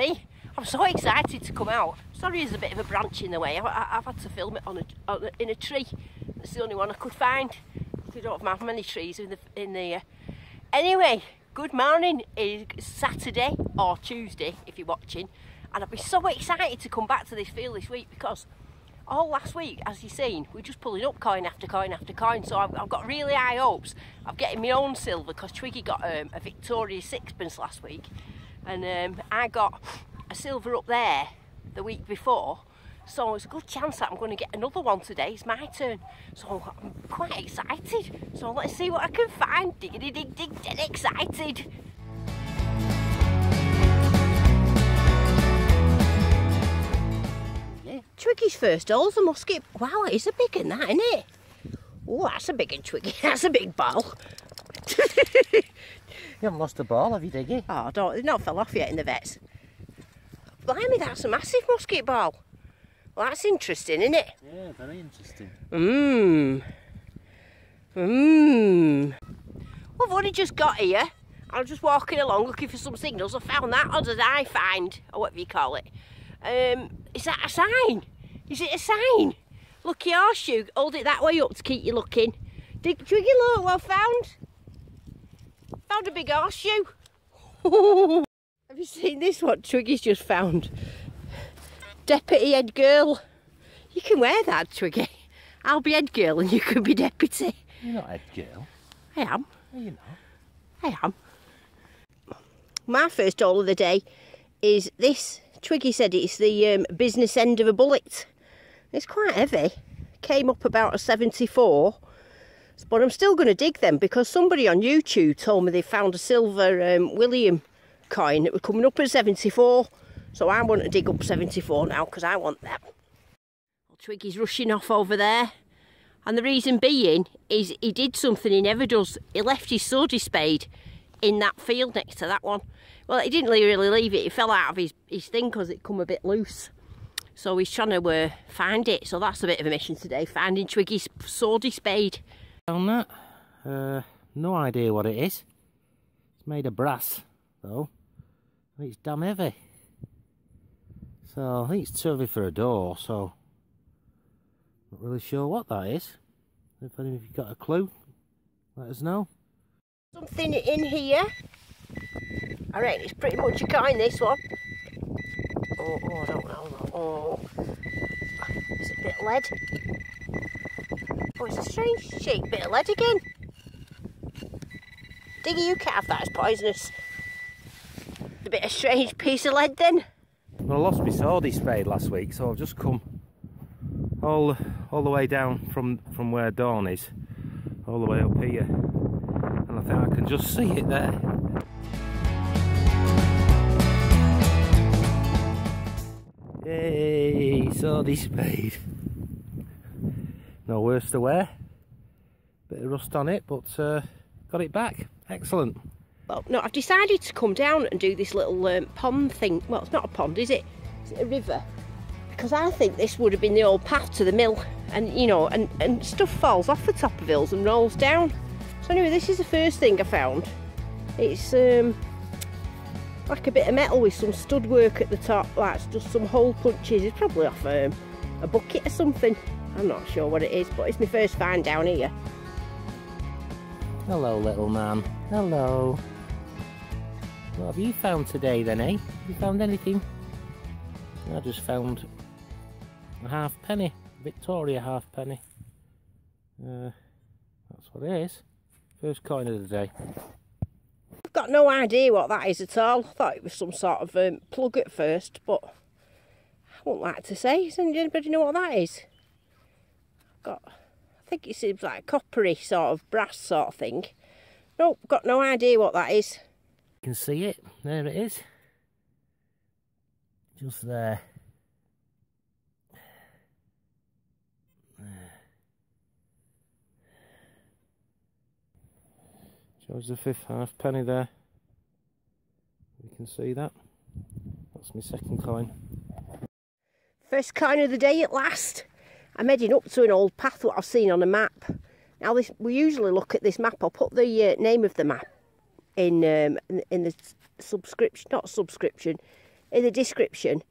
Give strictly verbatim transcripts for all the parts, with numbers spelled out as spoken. me. I'm so excited to come out. Sorry there's a bit of a branch in the way. I, I, I've had to film it on a, on a, in a tree. It's the only one I could find. We don't have many trees in the... In the uh... Anyway, good morning. It's Saturday or Tuesday if you're watching. And I've been so excited to come back to this field this week because all last week, as you've seen, we're just pulling up coin after coin after coin. So I've, I've got really high hopes of getting my own silver because Twiggy got um, a Victoria sixpence last week. And um, I got a silver up there the week before. So there's a good chance that I'm going to get another one today. It's my turn. So I'm quite excited. So let's see what I can find. Diggity dig dig dig excited. Twiggy's first hole's a musket. Wow, it is a big one, that, isn't it? Oh, that's a big one, Twiggy. That's a big ball. You haven't lost the ball, have you, Diggy? Oh, don't, it's not fell off yet in the vets. Blimey, that's a massive musket ball. Well, that's interesting, isn't it? Yeah, very interesting. Mmm. Mmm. Well, I've only just got here. I was just walking along looking for some signals. I found that, or did I find, or whatever you call it. Um, is that a sign? Is it a sign? Lucky horseshoe. Hold it that way up to keep you looking. Dig, Twiggy, look what I found. Found a big horseshoe. Have you seen this? What Twiggy's just found? Deputy head girl. You can wear that, Twiggy. I'll be head girl and you can be deputy. You're not head girl. I am. No, you're not. I am. My first haul of the day is this. Twiggy said it's the um, business end of a bullet. It's quite heavy. Came up about a seventy-four. But I'm still going to dig them because somebody on YouTube told me they found a silver um, William coin that was coming up at seventy-four. So I want to dig up seventy-four now because I want them. Well, Twiggy's rushing off over there. And the reason being is he did something he never does. He left his swordy spade in that field next to that one. Well, he didn't really leave it, it fell out of his, his thing because it come a bit loose. So he's trying to uh, find it, so that's a bit of a mission today, finding Twiggy's swordy spade. Found that, uh, no idea what it is. It's made of brass though, and it's damn heavy. So I think it's too heavy for a door, so not really sure what that is. If you've got a clue, let us know. Something in here. I reckon it's pretty much a coin, this one. Oh, oh, I don't know. Oh, it's a bit of lead. Oh, it's a strange shaped bit of lead again. Diggy, you can't have that, it's poisonous. A bit of strange piece of lead then. Well, I lost my swordy spade last week, so I've just come all all the way down from, from where Dawn is, all the way up here. And I think I can just see it there. Yay, swordy spade. No worse to wear. Bit of rust on it, but uh, got it back. Excellent. Well, no, I've decided to come down and do this little um, pond thing. Well, it's not a pond, is it? Is it a river? Because I think this would have been the old path to the mill. And, you know, and, and stuff falls off the top of hills and rolls down. So anyway, this is the first thing I found. It's... Um, like a bit of metal with some stud work at the top, like just some hole punches. It's probably off um, a bucket or something. I'm not sure what it is, but it's my first find down here. Hello, little man. Hello. What have you found today then, eh? Have you found anything? I just found a half penny, Victoria half penny. Uh, that's what it is. First coin of the day. I've got no idea what that is at all. I thought it was some sort of um, plug at first, but I wouldn't like to say. Does anybody know what that is? I've got, I think it seems like a coppery sort of brass sort of thing. Nope, got no idea what that is. You can see it, there it is. Just there. Shows the fifth half penny there. You can see that. That's my second coin. First coin of the day at last. I'm heading up to an old path what I've seen on a map. Now this, we usually look at this map. I'll put the uh, name of the map in um, in, in the subscription, not subscription, in the description.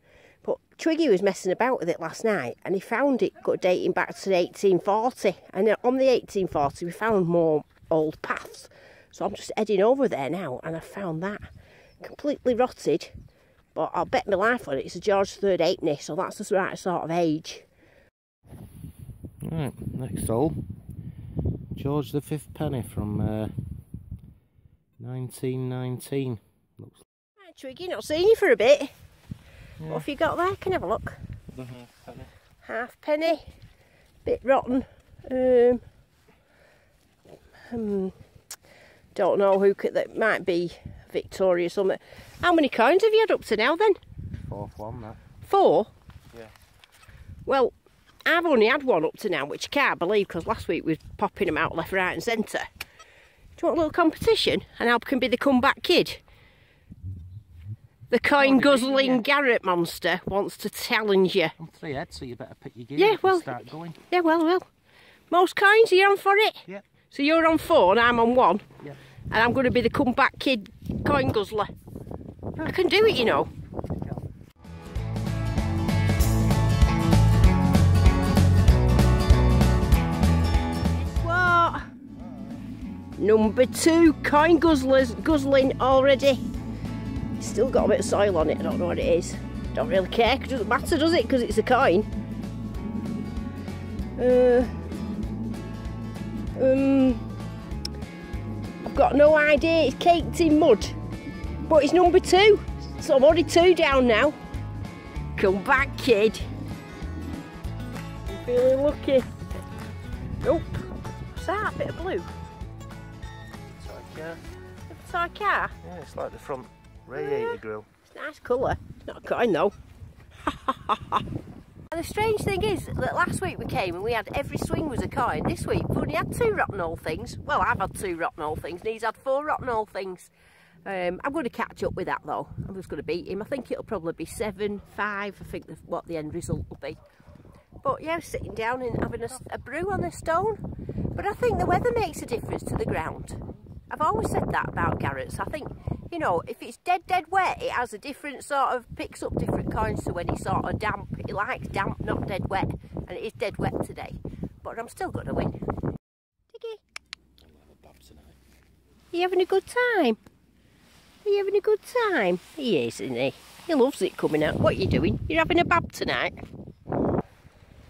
But Twiggy was messing about with it last night and he found it dating back to eighteen forty. And on the eighteen forty we found more old paths. So I'm just heading over there now and I found that. Completely rotted, but I'll bet my life on it. It's a George the third halfpenny, so that's the right sort of age. Right, next hole. George the fifth penny from uh, nineteen nineteen. Looks like. Hi Twiggy, not seen you for a bit. Yeah. What have you got there? Can I have a look? The half penny. Half penny. Bit rotten. Um, um, don't know who could, that might be Victoria or something. How many coins have you had up to now then? Fourth one there. Four? Yeah. Well, I've only had one up to now, which I can't believe because last week we was popping them out left, right and centre. Do you want a little competition? And I can be the comeback kid. The coin oh, guzzling yeah. Garrett monster wants to challenge you. I'm three heads, so you better pick your game yeah, well, and start going. Yeah, well, well. Most coins, are you on for it? Yeah. So you're on four and I'm on one. Yeah. And I'm going to be the comeback kid coin guzzler. I can do it, you know. Number two, coin guzzlers, guzzling already. It's still got a bit of soil on it, I don't know what it is. Don't really care, it doesn't matter, does it? Because it's a coin. Uh, um, I've got no idea, it's caked in mud. But it's number two, so I'm only two down now. Come back, kid. I'm feeling lucky. Nope. What's that, a bit of blue? Yeah. It's our car? Yeah, it's like the front radiator yeah. grill. It's a nice colour. It's not a coin though. And the strange thing is that last week we came and we had every swing was a coin. This week we've only had two rotten old things. Well, I've had two rotten old things and he's had four rotten old things. Um, I'm going to catch up with that though. I'm just going to beat him. I think it'll probably be seven, five, I think the, what the end result will be. But yeah, sitting down and having a, a brew on the stone. But I think the weather makes a difference to the ground. I've always said that about Garrett's. I think, you know, if it's dead, dead wet, it has a different sort of, picks up different coins to when it's sort of damp. It likes damp, not dead wet. And it is dead wet today. But I'm still going to win. Diggy. I'm having a bob tonight. Are you having a good time? Are you having a good time? He is, isn't he? He loves it coming out. What are you doing? You're having a bab tonight.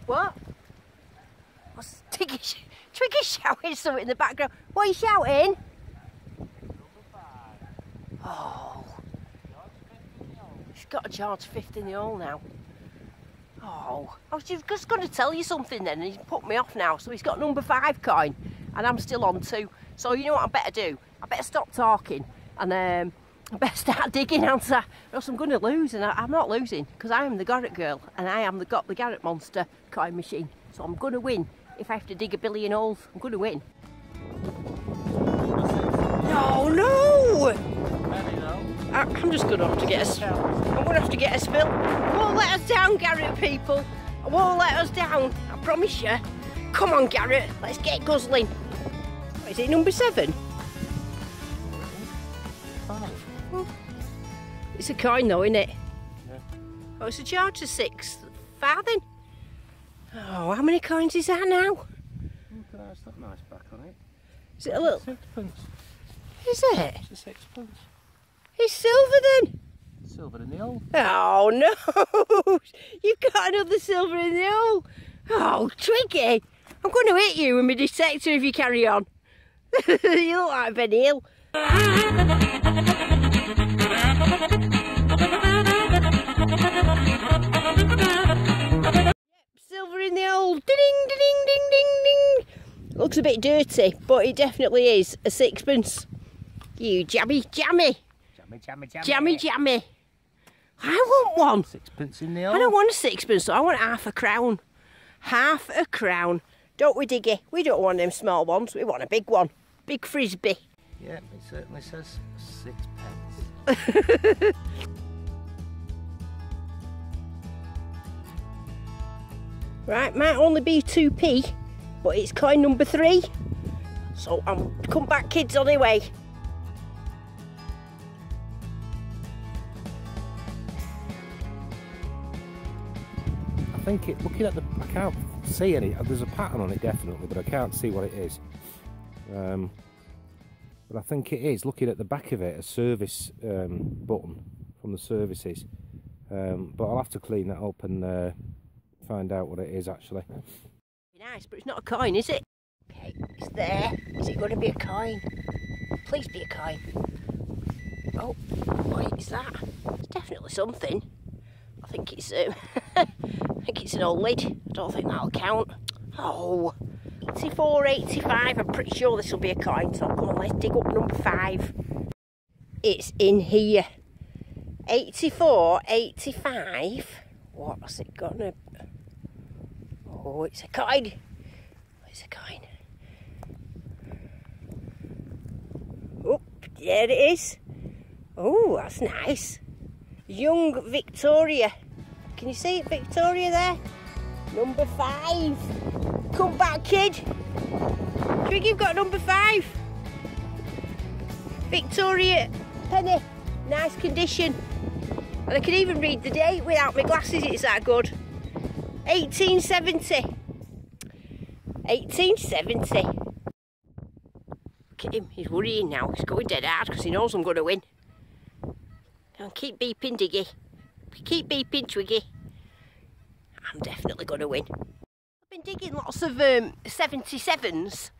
What? What's Diggy? Twiggy's shouting something in the background. What are you shouting? Oh, she's got a George the fifth in the hole now. Oh, I was just going to tell you something then, and he's put me off now. So he's got number five coin, and I'm still on two. So you know what I better do? I better stop talking, and um, I better start digging, aren't I? Or else I'm going to lose, and I, I'm not losing, because I am the Garrett girl, and I am the got the Garrett monster coin machine. So I'm going to win. If I have to dig a billion holes, I'm going to win. No, no! I'm just going to have to get a, I'm going to have to get a spill. Won't let us down, Garrett, people. Won't let us down, I promise you. Come on, Garrett, let's get guzzling. What, is it number seven? Five. Oh. It's a coin though, isn't it? Yeah. Oh, it's a George the sixth farthing. Oh, how many coins is that now? Look at that nice back on it. Is it a little... Sixpence. Is it? It's a sixpence. It's silver then? Silver in the hole. Oh no! You've got another silver in the hole. Oh, Twiggy! I'm going to hit you with my detector if you carry on. You look like Ben Hill. Yep, silver in the hole. Ding, ding, ding, ding, ding. Looks a bit dirty, but it definitely is a sixpence. You jammy, jammy. Jammy, jammy, jammy. Jammy, jammy. I want one. Sixpence in the hole. I don't want a sixpence, so I want half a crown. Half a crown. Don't we, Diggy? We don't want them small ones. We want a big one. Big frisbee. Yeah, it certainly says sixpence. Right, might only be two p, but it's coin number three. So I'm come back, kids, anyway. think it, looking at the, I can't see any, there's a pattern on it definitely, but I can't see what it is. Um, but I think it is, looking at the back of it, a service um, button from the services. Um, but I'll have to clean that up and uh, find out what it is actually. Nice, but it's not a coin, is it? Okay, it's there. Is it going to be a coin? Please be a coin. Oh, what is that? It's definitely something. I think it's um, I think it's an old lid. I don't think that'll count. Oh, eighty-four eighty-five. I'm pretty sure this will be a coin. So come on, let's dig up number five. It's in here. eighty-four eighty-five. What's it gonna? Oh, it's a coin. It's a coin. Oh, there it is. Oh, that's nice. Young Victoria. Can you see it, Victoria, there? Number five. Come back, kid. Twiggy, you've got number five. Victoria penny. Nice condition. And I can even read the date without my glasses. It's that good. eighteen seventy. eighteen seventy. Look at him. He's worrying now. He's going dead hard because he knows I'm going to win. And keep beeping, Diggy. Keep beeping, Twiggy. I'm definitely going to win. I've been digging lots of um, seventy-sevens,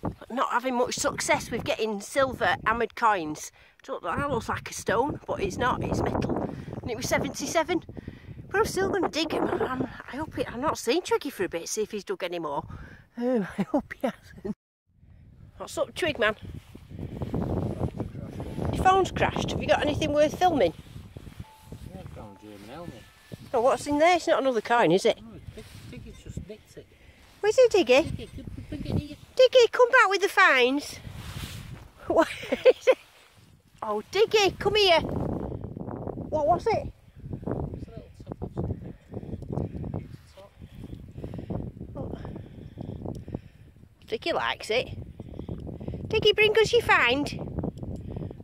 but not having much success with getting silver hammered coins. I don't know, that looks like a stone, but it's not, it's metal. And it was seventy-seven. But I'm still going to dig him. I'm, I hope it, I'm not seeing Twiggy for a bit, see if he's dug any more. Um, I hope he hasn't. What's up, Twig, man? Your phone's crashed. Have you got anything worth filming? Yeah, I found German helmet. Oh, what's in there? It's not another coin, is it? No, Diggy's just nicked it. Where's he, Diggy? Diggy, bring it here. Diggy, come back with the finds. What is it? Oh, Diggy, come here. What was it? It was a little top of something. It's a top. Oh. Diggy likes it. Diggy, bring us your find.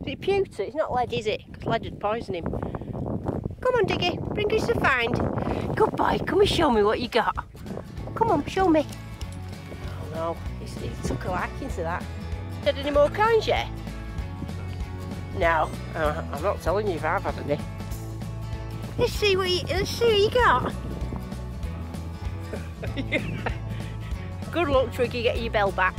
Is it pewter? It's not lead, is it? Because lead would poison him. Come on, Diggy, bring us the find. Good boy, come and show me what you got. Come on, show me. Oh no, it's, it took a liking to that. Had any more coins yet? No, uh, I'm not telling you if I've had any. Let's see what you, let's see what you got. Good luck, Twiggy, getting your bell back.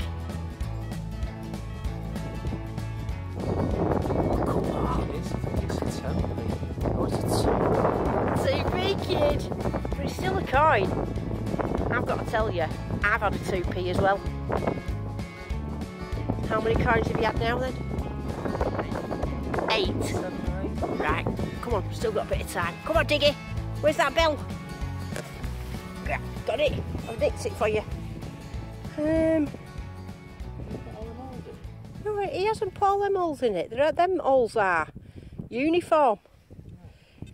Kid, but it's still a coin. I've got to tell you, I've had a two p as well. How many coins have you had now then? Eight. Eight. Right, come on, still got a bit of time. Come on, Diggy, where's that bell? Got it, I've nicked it for you. Um. No, he hasn't put all them holes in it. Them holes are uniform.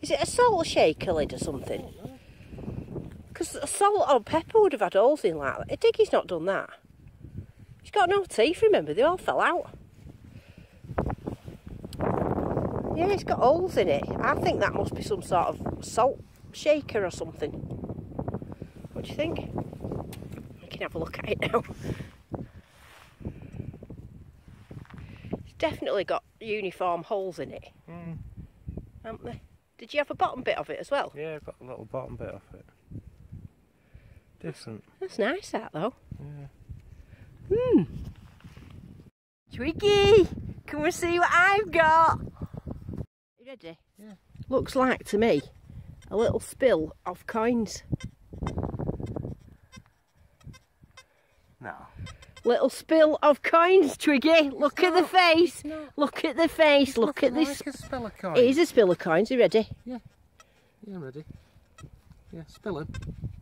Is it a salt shaker lid or something? Because salt or pepper would have had holes in like that. Diggy's not done that. He's got no teeth, remember? They all fell out. Yeah, it's got holes in it. I think that must be some sort of salt shaker or something. What do you think? We can have a look at it now. It's definitely got uniform holes in it. Mm. Haven't they? Did you have a bottom bit of it as well? Yeah, I've got a little bottom bit of it. Different. That's nice, that though. Yeah. Hmm. Twiggy, come and see what I've got. You ready? Yeah. Looks like to me a little spill of coins. No. Little spill of coins, Twiggy. Look it's at not, the face. Look at the face. It's Look at this. Like a spill of coins. It is a spill of coins. Are you ready? Yeah. Yeah, I'm ready. Yeah, spill them.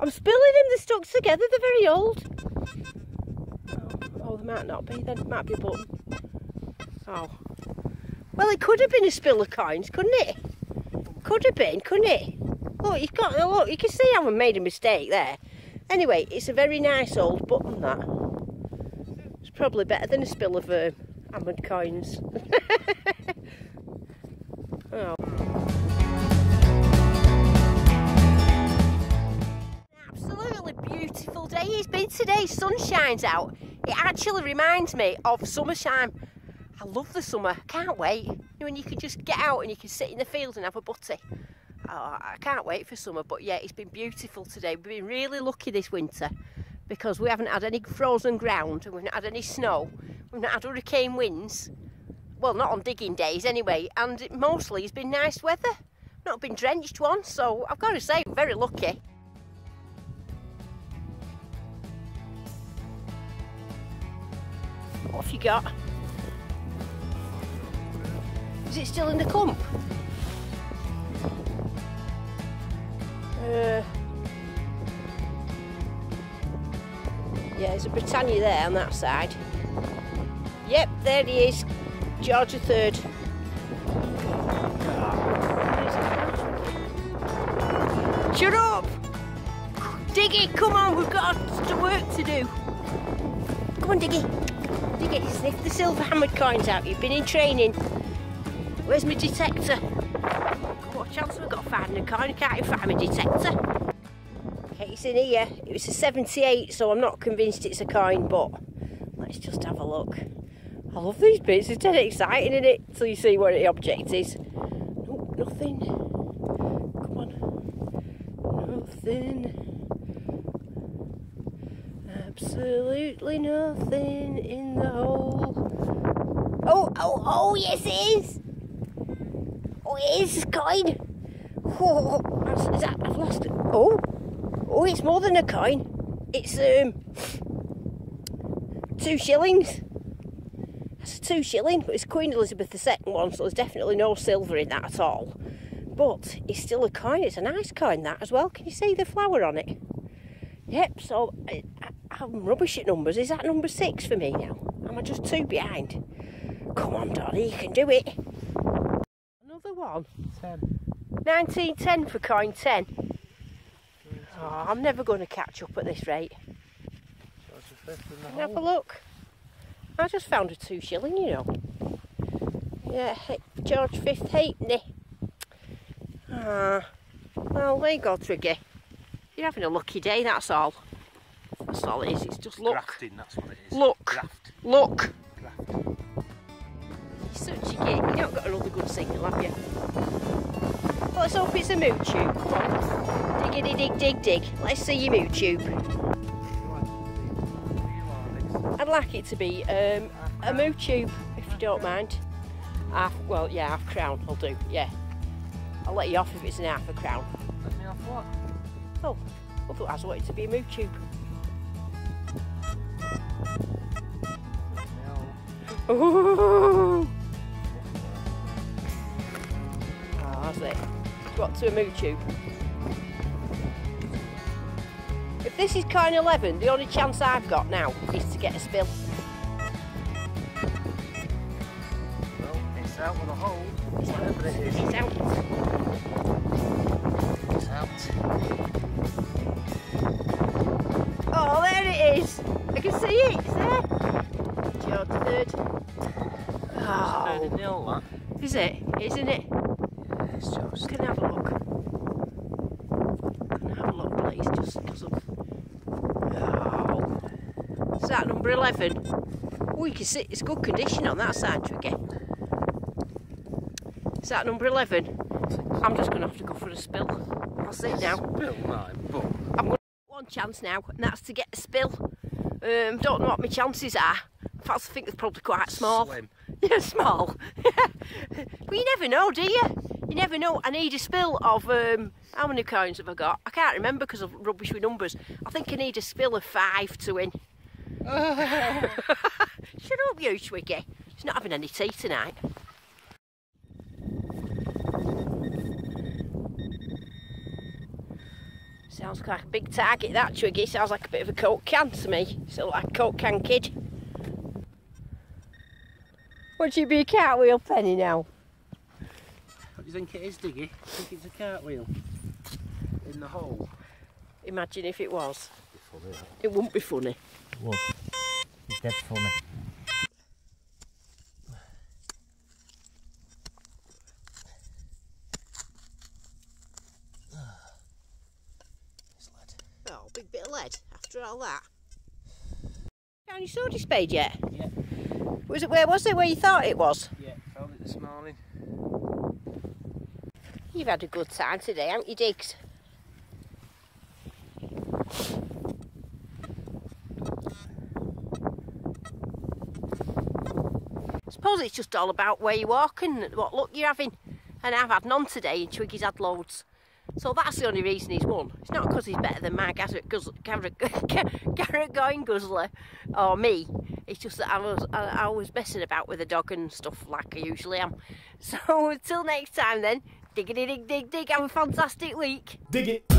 I'm spilling them. They're stuck together. They're very old. Oh, oh they might not be. They might be button. Oh. Well, it could have been a spill of coins, couldn't it? Could have been, couldn't it? Look, you've got. Look, you can see how I made a mistake there. Anyway, it's a very nice old button that. Probably better than a spill of uh, hammered coins. Oh. he's been today. Sun shines out. It actually reminds me of summertime. I love the summer. I can't wait. You know, and you can just get out and you can sit in the field and have a butty. Oh, I can't wait for summer. But yeah, it's been beautiful today. We've been really lucky this winter because we haven't had any frozen ground and we've not had any snow. We've not had hurricane winds. Well, not on digging days anyway. And it mostly has been nice weather. Not been drenched once, so I've got to say, very lucky. What have you got? Is it still in the clump? Uh, yeah, there's a Britannia there on that side. Yep, there he is, George the third. Shut up! Diggy, come on, we've got work to do. Come on, Diggy. Diggy, sniff the silver hammered coins out. You've been in training. Where's my detector? What chance have we got of finding a coin? I can't even find my detector. Okay, it's in here. It was a seventy-eight, so I'm not convinced it's a coin, but let's just have a look. I love these bits. It's dead exciting, isn't it? Till you see what the object is. Nope, nothing. Nothing, absolutely nothing in the hole. Oh, oh, oh, yes, it is. Oh, it is, coin. Oh, is that, I've lost it. Oh, oh, it's more than a coin. It's um two shillings. That's a two shilling, but it's Queen Elizabeth the Second one, so there's definitely no silver in that at all. But it's still a coin. It's a nice coin, that as well. Can you see the flower on it? Yep, so I, I, I'm rubbish at numbers. Is that number six for me now? Am I just two behind? Come on, Donnie, you can do it. Another one. Ten. nineteen ten for coin ten. Oh, I'm never going to catch up at this rate. Have a look. I just found a two shilling, you know. Yeah, George the fifth halfpenny. Ah, well, there you go, Twiggy. You're having a lucky day, that's all. That's all it is, it's just luck. Grafting, that's what it is. Look. Graft. Look. Graft. You're such a gig. You don't got another good signal, have you? Well, let's hope it's a moo tube. Come on. Diggity dig dig dig. Let's see your moo tube. I'd like it to be um, a moo tube, if you don't mind. Half, well, yeah, half crown, I'll do, yeah. I'll let you off if it's an half a crown. Let me off what? Oh, I thought I was wanting to be a moo tube. No. Ooh. Oh, that's it. Got to a moo tube. If this is coin eleven, the only chance I've got now is to get a spill. Well, it's out with a hole. It's out. It is. It's out. It's out. Oh, there it is. I can see it. It's there. George the third. Oh. It's nil, that. Is it? Isn't it? Yeah, it's George. Can I have a look? Can I have a look, please? Just because of. Oh. Is that number eleven? Oh, you can see it's good condition on that side, Twiggy. Is that number eleven? I'm just going to have to go for a spill. That's it now. Spill my butt. I'm going to have one chance now, and that's to get a spill. Um, don't know what my chances are. In fact, I think they're probably quite small. Slim. Yeah, small. But you never know, do you? You never know. I need a spill of, um, how many coins have I got? I can't remember because I'm rubbish with numbers. I think I need a spill of five to win. Shut up, you, Twiggy. He's not having any tea tonight. Sounds like a big target, that, Twiggy. Sounds like a bit of a Coke can to me. Still like a Coke can kid. Would you be a cartwheel penny now? What do you think it is, Diggy? I think it's a cartwheel. In the hole. Imagine if it was. It'd be funny, that. It wouldn't be funny. It would. It's dead funny. Big bit of lead. after all that. Found your sortie spade yet? Yeah. Was it where was it where you thought it was? Yeah, found it this morning. You've had a good time today, haven't you, Diggs? I suppose it's just all about where you're walking and what luck you're having. And I've had none today and Twiggy's had loads. So that's the only reason he's won. It's not because he's better than my Garrett Guzzler, Garrett, Garrett going Guzzler or me. It's just that I was, I, I was messing about with the dog and stuff like I usually am. So until next time then, diggity dig dig dig, have a fantastic week. Dig it.